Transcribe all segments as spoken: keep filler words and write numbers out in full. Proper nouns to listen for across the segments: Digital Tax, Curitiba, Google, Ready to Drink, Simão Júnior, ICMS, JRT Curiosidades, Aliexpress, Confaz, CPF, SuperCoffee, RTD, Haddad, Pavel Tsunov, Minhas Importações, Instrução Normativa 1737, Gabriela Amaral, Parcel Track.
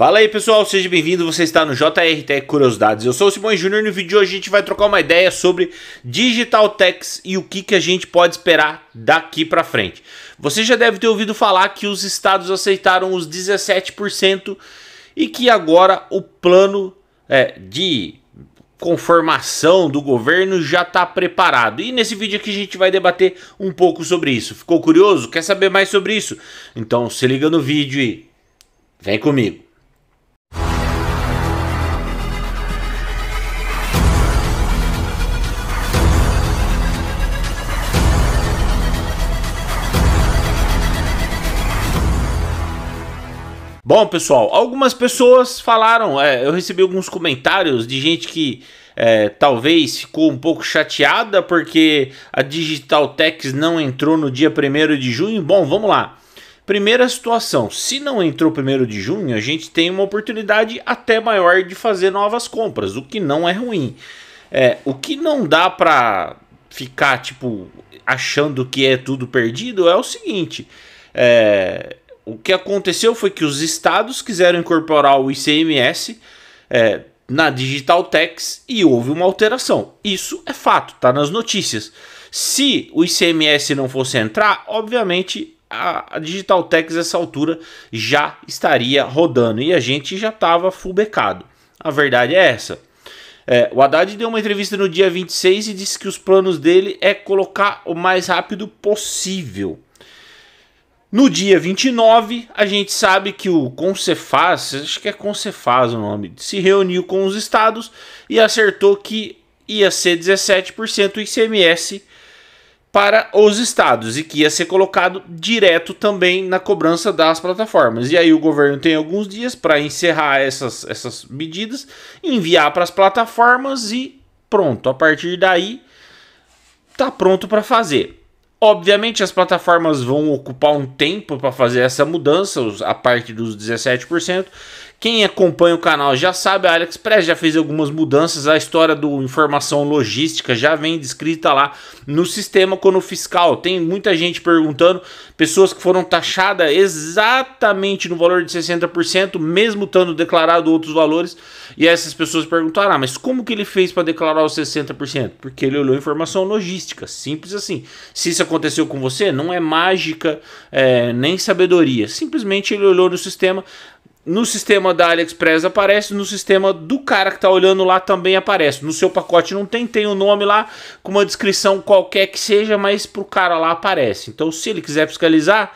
Fala aí pessoal, seja bem-vindo, você está no J R T Curiosidades, eu sou o Simão Júnior e no vídeo de hoje a gente vai trocar uma ideia sobre Digital Tax e o que, que a gente pode esperar daqui para frente. Você já deve ter ouvido falar que os estados aceitaram os dezessete por cento e que agora o plano é, de conformação do governo já está preparado. E nesse vídeo aqui a gente vai debater um pouco sobre isso. Ficou curioso? Quer saber mais sobre isso? Então se liga no vídeo e vem comigo. Bom, pessoal, algumas pessoas falaram, é, eu recebi alguns comentários de gente que é, talvez ficou um pouco chateada porque a Digital Tax não entrou no dia primeiro de junho. Bom, vamos lá. Primeira situação, se não entrou primeiro de junho, a gente tem uma oportunidade até maior de fazer novas compras, o que não é ruim. É, o que não dá para ficar, tipo, achando que é tudo perdido é o seguinte... É, o que aconteceu foi que os estados quiseram incorporar o I C M S é, na Digital Tax e houve uma alteração. Isso é fato, tá nas notícias. Se o I C M S não fosse entrar, obviamente a, a Digital Tax nessa altura já estaria rodando e a gente já estava fubecado. A verdade é essa. É, o Haddad deu uma entrevista no dia vinte e seis e disse que os planos dele é colocar o mais rápido possível. No dia vinte e nove, a gente sabe que o Confaz, acho que é Confaz o nome, se reuniu com os estados e acertou que ia ser dezessete por cento o I C M S para os estados e que ia ser colocado direto também na cobrança das plataformas. E aí o governo tem alguns dias para encerrar essas, essas medidas, enviar para as plataformas e pronto. A partir daí, tá pronto para fazer. Obviamente as plataformas vão ocupar um tempo para fazer essa mudança, a parte dos dezessete por cento. Quem acompanha o canal já sabe, a Aliexpress já fez algumas mudanças, a história do informação logística já vem descrita lá no sistema quando fiscal. Tem muita gente perguntando, pessoas que foram taxadas exatamente no valor de sessenta por cento, mesmo estando declarado outros valores, e essas pessoas perguntaram, ah, mas como que ele fez para declarar os sessenta por cento? Porque ele olhou informação logística, simples assim. Se isso aconteceu com você, não é mágica, é, nem sabedoria, simplesmente ele olhou no sistema. No sistema da AliExpress aparece, no sistema do cara que está olhando lá também aparece. No seu pacote não tem, tem o nome lá, com uma descrição qualquer que seja, mas para o cara lá aparece. Então se ele quiser fiscalizar,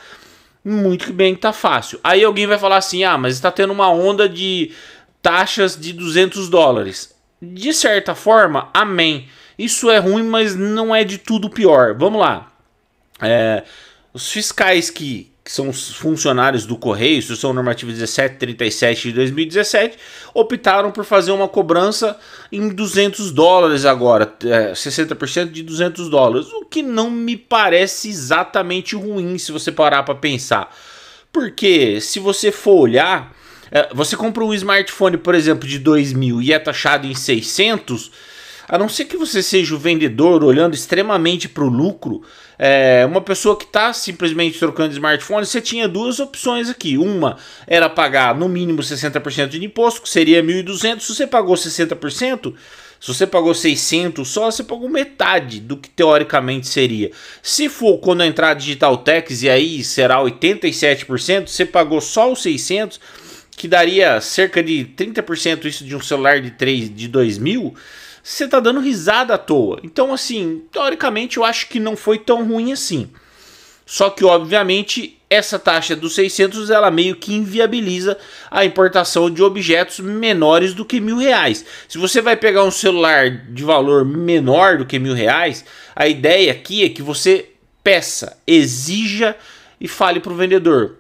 muito bem que tá fácil. Aí alguém vai falar assim, ah, mas está tendo uma onda de taxas de duzentos dólares. De certa forma, amém. Isso é ruim, mas não é de tudo pior. Vamos lá. É, os fiscais que... que são os funcionários do Correio, Instrução Normativa dezessete trinta e sete de dois mil e dezessete, optaram por fazer uma cobrança em duzentos dólares agora, é, sessenta por cento de duzentos dólares, o que não me parece exatamente ruim se você parar para pensar. Porque se você for olhar, é, você compra um smartphone, por exemplo, de dois mil e é taxado em seiscentos, a não ser que você seja o vendedor olhando extremamente para o lucro, é, uma pessoa que está simplesmente trocando de smartphone, você tinha duas opções aqui. Uma era pagar no mínimo sessenta por cento de imposto, que seria mil e duzentos. Se você pagou sessenta por cento, se você pagou seiscentos só, você pagou metade do que teoricamente seria. Se for quando entrar a Digital Tax e aí será oitenta e sete por cento, você pagou só os seiscentos, que daria cerca de trinta por cento isso de um celular de, três, de dois mil, você tá dando risada à toa. Então, assim, teoricamente eu acho que não foi tão ruim assim. Só que, obviamente, essa taxa dos seiscentos, ela meio que inviabiliza a importação de objetos menores do que mil reais. Se você vai pegar um celular de valor menor do que mil reais, a ideia aqui é que você peça, exija e fale para o vendedor.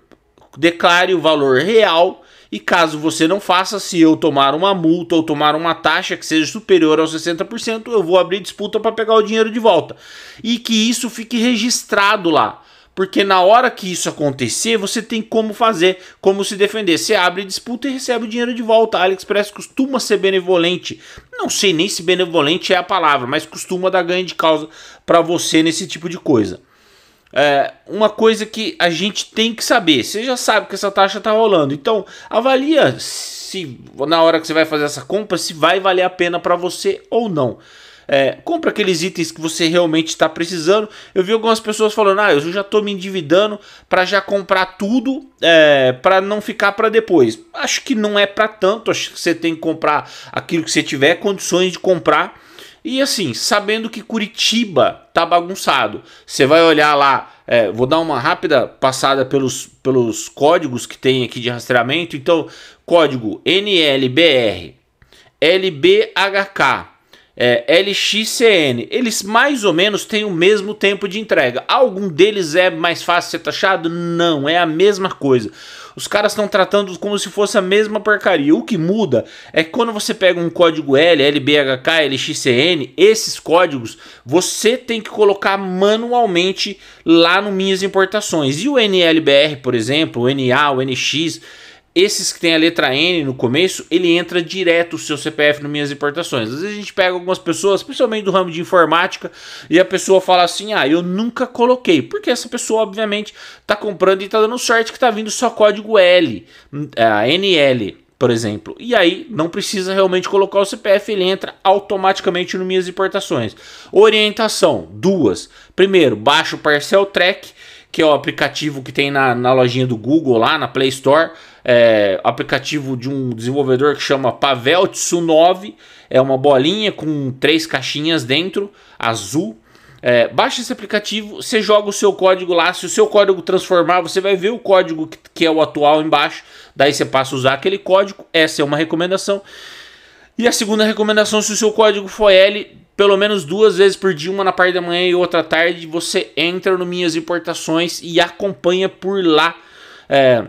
Declare o valor real. E caso você não faça, se eu tomar uma multa ou tomar uma taxa que seja superior aos sessenta por cento, eu vou abrir disputa para pegar o dinheiro de volta. E que isso fique registrado lá. Porque na hora que isso acontecer, você tem como fazer, como se defender. Você abre disputa e recebe o dinheiro de volta. A AliExpress costuma ser benevolente. Não sei nem se benevolente é a palavra, mas costuma dar ganho de causa para você nesse tipo de coisa. é, uma coisa que a gente tem que saber. Você já sabe que essa taxa está rolando, então avalia se na hora que você vai fazer essa compra se vai valer a pena para você ou não. É, compra aqueles itens que você realmente está precisando. Eu vi algumas pessoas falando: ah, eu já estou me endividando para já comprar tudo, é, para não ficar para depois. Acho que não é para tanto. Acho que você tem que comprar aquilo que você tiver condições de comprar. E assim, sabendo que Curitiba tá bagunçado, você vai olhar lá, é, vou dar uma rápida passada pelos, pelos códigos que tem aqui de rastreamento. Então, código N L B R, L B H K, é, L X C N, eles mais ou menos têm o mesmo tempo de entrega. Algum deles é mais fácil ser taxado? Não, é a mesma coisa. Os caras estão tratando como se fosse a mesma porcaria. O que muda é que quando você pega um código L, L B H K, L X C N, esses códigos você tem que colocar manualmente lá no Minhas Importações. E o N L B R, por exemplo, o N A, o N X, esses que tem a letra N no começo, ele entra direto o seu C P F no Minhas Importações. Às vezes a gente pega algumas pessoas, principalmente do ramo de informática, e a pessoa fala assim: ah, eu nunca coloquei. Porque essa pessoa, obviamente, está comprando e está dando sorte que está vindo só código L, a N L, por exemplo. E aí não precisa realmente colocar o C P F, ele entra automaticamente no Minhas Importações. Orientação, duas. Primeiro, baixa o Parcel Track, que é o aplicativo que tem na, na lojinha do Google, lá na Play Store. É, aplicativo de um desenvolvedor que chama Pavel Tsunov. É uma bolinha com três caixinhas dentro, azul. É, baixa esse aplicativo, você joga o seu código lá. Se o seu código transformar, você vai ver o código que, que é o atual embaixo. Daí você passa a usar aquele código. Essa é uma recomendação. E a segunda recomendação, se o seu código for L, pelo menos duas vezes por dia, uma na parte da manhã e outra à tarde, você entra no Minhas Importações e acompanha por lá É...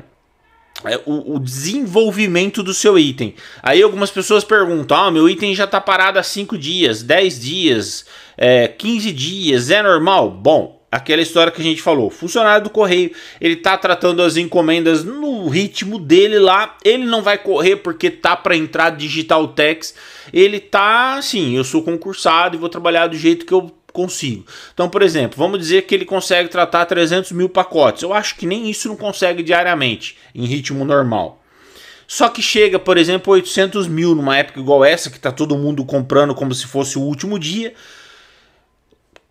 O, o desenvolvimento do seu item. Aí algumas pessoas perguntam: ah, meu item já está parado há cinco dias, dez dias, é, quinze dias, é normal? Bom, aquela história que a gente falou, funcionário do correio, ele tá tratando as encomendas no ritmo dele lá, ele não vai correr porque tá para entrar Digital Tax, ele tá assim: eu sou concursado e vou trabalhar do jeito que eu consigo. Então, por exemplo, vamos dizer que ele consegue tratar trezentos mil pacotes. Eu acho que nem isso não consegue diariamente, em ritmo normal. Só que chega, por exemplo, oitocentos mil numa época igual essa, que está todo mundo comprando como se fosse o último dia.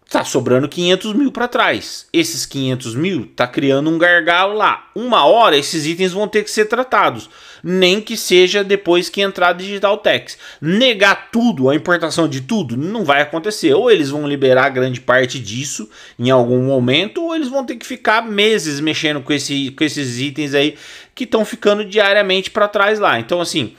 Tá sobrando quinhentos mil para trás. Esses quinhentos mil tá criando um gargalo lá. Uma hora esses itens vão ter que ser tratados, nem que seja depois que entrar Digital Tax. Negar tudo, a importação de tudo, não vai acontecer. Ou eles vão liberar grande parte disso em algum momento, ou eles vão ter que ficar meses mexendo com, esse, com esses itens aí que estão ficando diariamente para trás lá. Então, assim,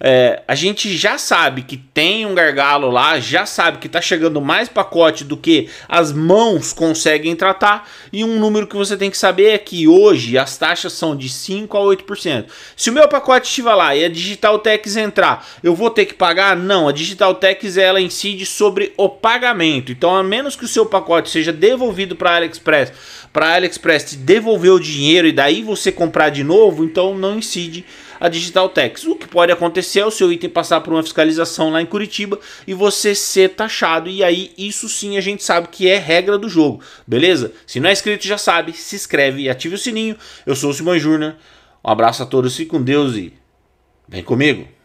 É, a gente já sabe que tem um gargalo lá, já sabe que está chegando mais pacote do que as mãos conseguem tratar. E um número que você tem que saber é que hoje as taxas são de cinco a oito por cento. Se o meu pacote estiver lá e a Digital Tax entrar, eu vou ter que pagar? Não, a Digital Tax, ela incide sobre o pagamento. Então, a menos que o seu pacote seja devolvido para a Aliexpress, para a Aliexpress te devolver o dinheiro e daí você comprar de novo, então não incide a Digital Tax. O que pode acontecer é o seu item passar por uma fiscalização lá em Curitiba e você ser taxado, e aí isso sim a gente sabe que é regra do jogo, beleza? Se não é inscrito, já sabe, se inscreve e ative o sininho. Eu sou o Simão Júnior, um abraço a todos, fique com Deus e vem comigo!